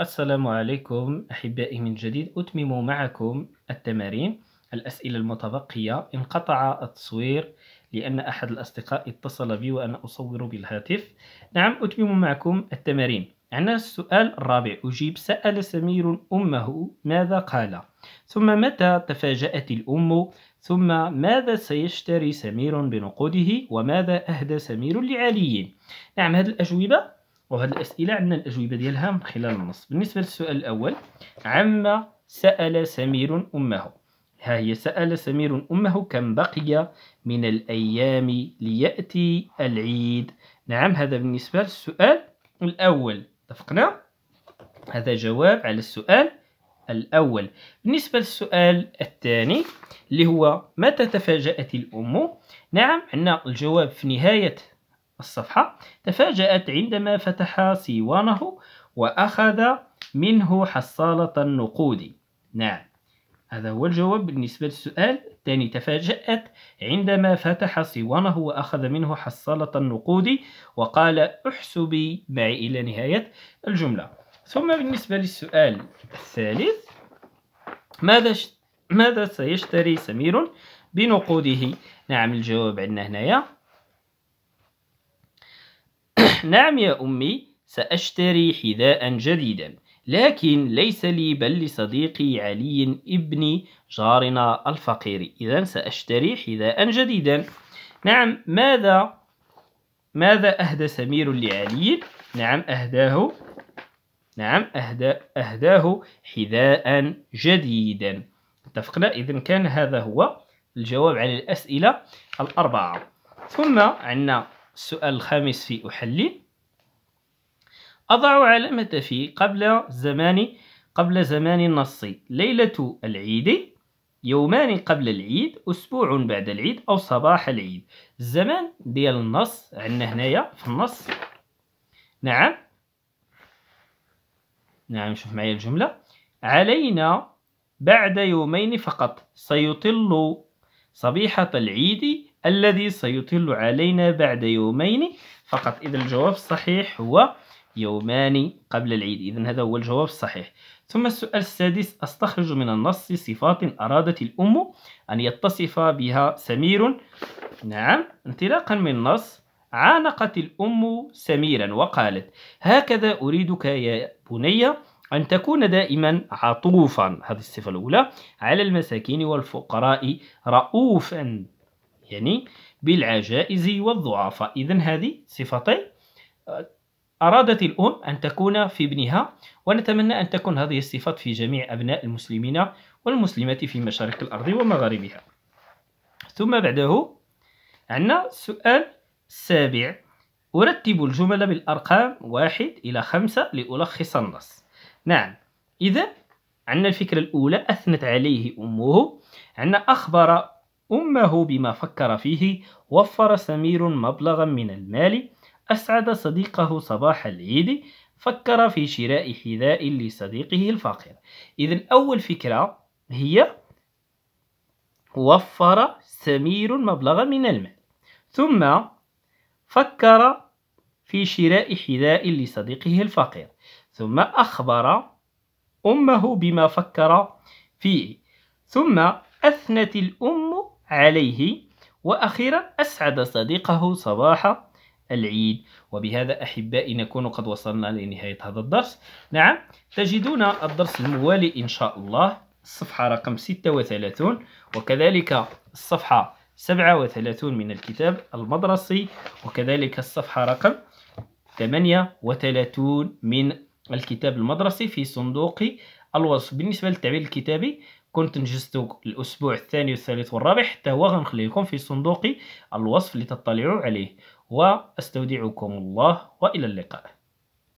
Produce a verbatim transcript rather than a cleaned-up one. السلام عليكم أحبائي من جديد. أتمم معكم التمارين. الأسئلة المتبقية: انقطع التصوير لأن أحد الأصدقاء اتصل بي وأنا أصور بالهاتف. نعم، أتمم معكم التمارين. عندنا السؤال الرابع: أجيب سأل سمير أمه ماذا قال، ثم متى تفاجأت الأم، ثم ماذا سيشتري سمير بنقوده، وماذا أهدى سمير لعلي. نعم، هذه الأجوبة وهذه الأسئلة عندنا الأجوبة ديالها من خلال النص. بالنسبة للسؤال الأول: عما سأل سمير أمه، ها هي سأل سمير أمه كم بقي من الأيام ليأتي العيد. نعم، هذا بالنسبة للسؤال الأول، اتفقنا؟ هذا جواب على السؤال الأول. بالنسبة للسؤال الثاني اللي هو متى تفاجأت الأم، نعم عندنا الجواب في نهاية الصفحة: تفاجأت عندما فتح سيوانه وأخذ منه حصالة النقود. نعم، هذا هو الجواب بالنسبة للسؤال الثاني: تفاجأت عندما فتح سيوانه وأخذ منه حصالة النقود، وقال احسبي معي إلى نهاية الجملة. ثم بالنسبة للسؤال الثالث: ماذا ماذا سيشتري سمير بنقوده؟ نعم، الجواب عندنا هنايا: نعم يا أمي، سأشتري حذاء جديدا، لكن ليس لي بل لصديقي علي ابن جارنا الفقير، إذا سأشتري حذاء جديدا. نعم، ماذا ماذا أهدى سمير لعلي؟ نعم، أهداه نعم أهدى أهداه حذاء جديدا. اتفقنا؟ إذا كان هذا هو الجواب على الأسئلة الأربعة. ثم عندنا السؤال الخامس في أحلل: أضع علامة في قبل زمان قبل زمان النص، ليلة العيد، يومان قبل العيد، أسبوع بعد العيد، أو صباح العيد. الزمان ديال النص عندنا هنايا في النص. نعم نعم شوف معايا الجملة: علينا بعد يومين فقط، سيطل صبيحة العيد الذي سيطل علينا بعد يومين فقط. إذا الجواب الصحيح هو يومان قبل العيد. إذا هذا هو الجواب الصحيح. ثم السؤال السادس: أستخرج من النص صفات أرادت الأم أن يتصف بها سمير. نعم، انطلاقا من النص: عانقت الأم سميرا وقالت: هكذا أريدك يا بني، أن تكون دائما عطوفا، هذه الصفة الأولى، على المساكين والفقراء، رؤوفا يعني بالعجائز والضعفاء. إذن هذه صفتين أرادت الأم أن تكون في ابنها، ونتمنى أن تكون هذه الصفات في جميع أبناء المسلمين والمسلمات في مشارق الأرض ومغاربها. ثم بعده عندنا السؤال السابع: أرتب الجمل بالأرقام واحد إلى خمسة لألخص النص. نعم، إذا عندنا الفكرة الأولى: أثنت عليه أمه. عندنا: أخبر أمه بما فكر فيه، وفر سمير مبلغا من المال، أسعد صديقه صباح العيد، فكر في شراء حذاء لصديقه الفقير. إذن أول فكرة هي وفر سمير مبلغا من المال، ثم فكر في شراء حذاء لصديقه الفقير، ثم أخبر أمه بما فكر فيه، ثم أثنت الأم عليه، وأخيرا أسعد صديقه صباح العيد. وبهذا أحبائي نكون قد وصلنا لنهاية هذا الدرس. نعم، تجدون الدرس الموالي إن شاء الله، الصفحة رقم ستة وثلاثين وكذلك الصفحة سبعة وثلاثين من الكتاب المدرسي، وكذلك الصفحة رقم ثمانية وثلاثين من الكتاب المدرسي في صندوق الوصف. بالنسبة للتعبير الكتابي كنت نجزت الأسبوع الثاني والثالث والرابع، حتى هو غنخلي لكم في صندوق الوصف لتطلعوا عليه. وأستودعكم الله وإلى اللقاء.